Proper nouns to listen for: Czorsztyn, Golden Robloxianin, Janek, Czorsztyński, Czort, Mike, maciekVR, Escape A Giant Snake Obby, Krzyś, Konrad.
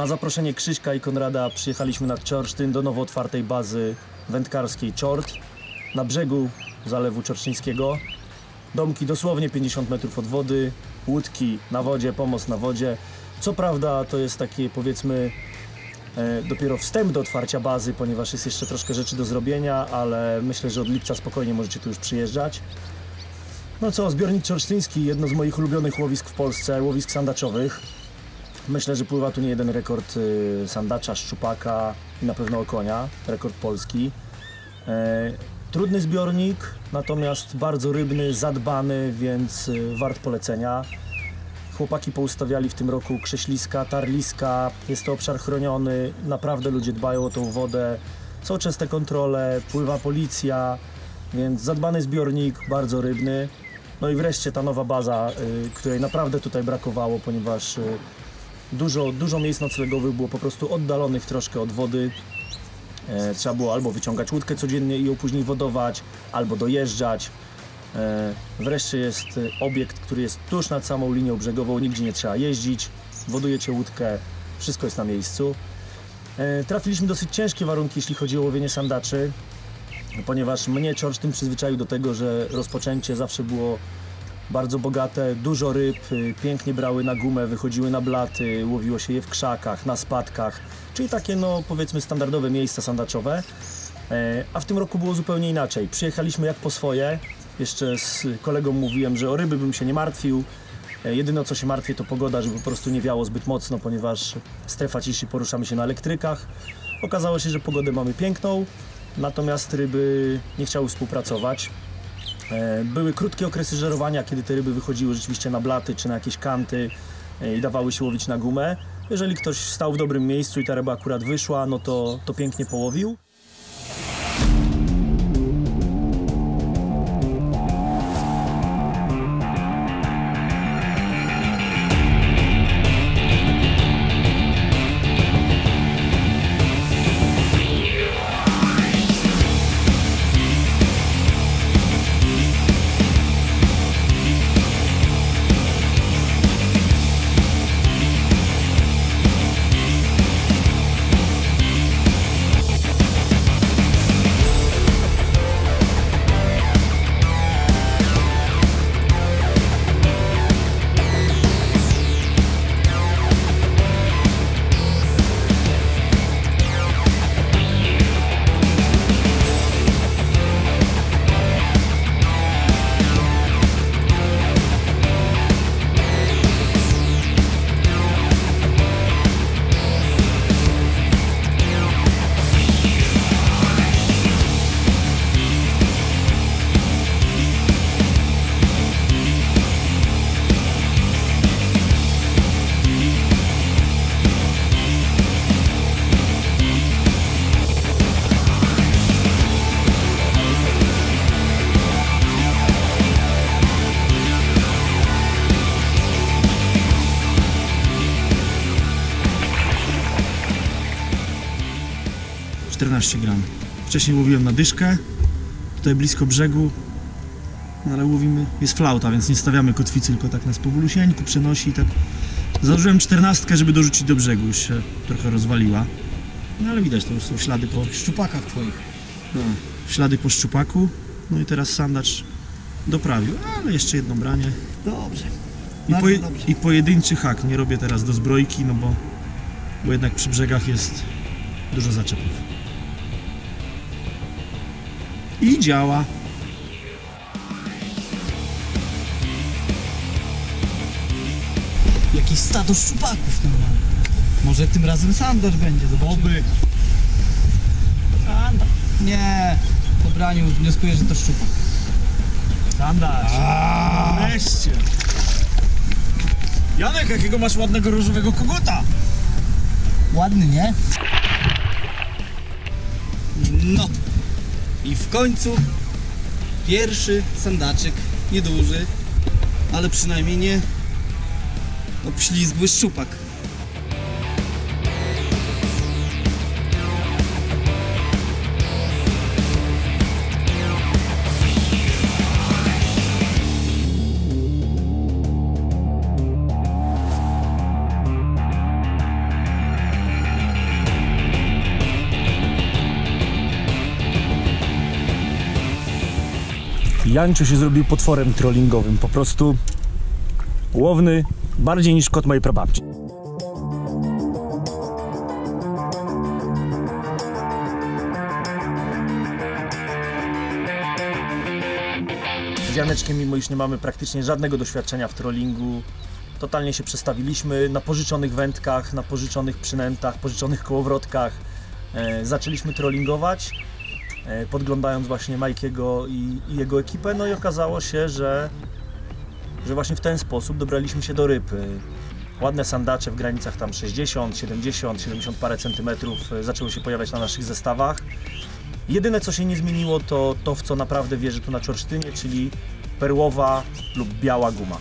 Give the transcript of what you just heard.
Na zaproszenie Krzyśka i Konrada przyjechaliśmy na Czorsztyn do nowo otwartej bazy wędkarskiej Czort na brzegu Zalewu Czorsztyńskiego. Domki dosłownie 50 metrów od wody, łódki na wodzie, pomost na wodzie. Co prawda to jest taki, powiedzmy, dopiero wstęp do otwarcia bazy, ponieważ jest jeszcze troszkę rzeczy do zrobienia, ale myślę, że od lipca spokojnie możecie tu już przyjeżdżać. No co, zbiornik czorsztyński, jedno z moich ulubionych łowisk w Polsce, łowisk sandaczowych. Myślę, że pływa tu nie jeden rekord sandacza, szczupaka i na pewno okonia, rekord polski. Trudny zbiornik, natomiast bardzo rybny, zadbany, więc wart polecenia. Chłopaki poustawiali w tym roku krześliska, tarliska, jest to obszar chroniony, naprawdę ludzie dbają o tą wodę, są częste kontrole, pływa policja, więc zadbany zbiornik, bardzo rybny. No i wreszcie ta nowa baza, której naprawdę tutaj brakowało, ponieważ dużo miejsc noclegowych było po prostu oddalonych troszkę od wody. Trzeba było albo wyciągać łódkę codziennie i ją później wodować, albo dojeżdżać. Wreszcie jest obiekt, który jest tuż nad samą linią brzegową, nigdzie nie trzeba jeździć, wodujecie łódkę, wszystko jest na miejscu. Trafiliśmy dosyć ciężkie warunki, jeśli chodzi o łowienie sandaczy, ponieważ mnie Czorsztyn przyzwyczaił do tego, że rozpoczęcie zawsze było bardzo bogate, dużo ryb, pięknie brały na gumę, wychodziły na blaty, łowiło się je w krzakach, na spadkach, czyli takie, no powiedzmy, standardowe miejsca sandaczowe. A w tym roku było zupełnie inaczej. Przyjechaliśmy jak po swoje. Jeszcze z kolegą mówiłem, że o ryby bym się nie martwił. Jedyne, co się martwię, to pogoda, żeby po prostu nie wiało zbyt mocno, ponieważ strefa ciszy, poruszamy się na elektrykach. Okazało się, że pogodę mamy piękną, natomiast ryby nie chciały współpracować. Były krótkie okresy żerowania, kiedy te ryby wychodziły rzeczywiście na blaty czy na jakieś kanty i dawały się łowić na gumę. Jeżeli ktoś stał w dobrym miejscu i ta ryba akurat wyszła, no to pięknie połowił. Gram. Wcześniej łowiłem na dyszkę, tutaj blisko brzegu, ale łowimy, jest flauta, więc nie stawiamy kotwicy, tylko tak nas powolusienku przenosi i tak. Założyłem 14, żeby dorzucić do brzegu, już się trochę rozwaliła, no ale widać, to już są ślady po szczupakach twoich. No, ślady po szczupaku, no i teraz sandacz doprawił, ale jeszcze jedno branie. Dobrze. I pojedynczy hak, nie robię teraz do zbrojki, no bo jednak przy brzegach jest dużo zaczepów. I działa. Jakiś stado szczupaków normalnie. Może tym razem sandacz będzie, zobaczymy. Sandacz. Nie, po braniu wnioskuję, że to szczupak. Sandacz. Wreszcie. Janek, jakiego masz ładnego różowego koguta? Ładny, nie? No. I w końcu pierwszy sandaczek, nieduży, ale przynajmniej nie obślizgły szczupak. Jańczu się zrobił potworem trollingowym, po prostu łowny bardziej niż kot mojej prababci. Z Janeczkiem, mimo iż nie mamy praktycznie żadnego doświadczenia w trollingu, totalnie się przestawiliśmy na pożyczonych wędkach, na pożyczonych przynętach, pożyczonych kołowrotkach. Zaczęliśmy trollingować, podglądając właśnie Mike'ego i jego ekipę, no i okazało się, że właśnie w ten sposób dobraliśmy się do ryb. Ładne sandacze w granicach tam 60, 70, 70 parę centymetrów zaczęły się pojawiać na naszych zestawach. Jedyne, co się nie zmieniło, to w co naprawdę wierzę tu na Czorsztynie, czyli perłowa lub biała guma.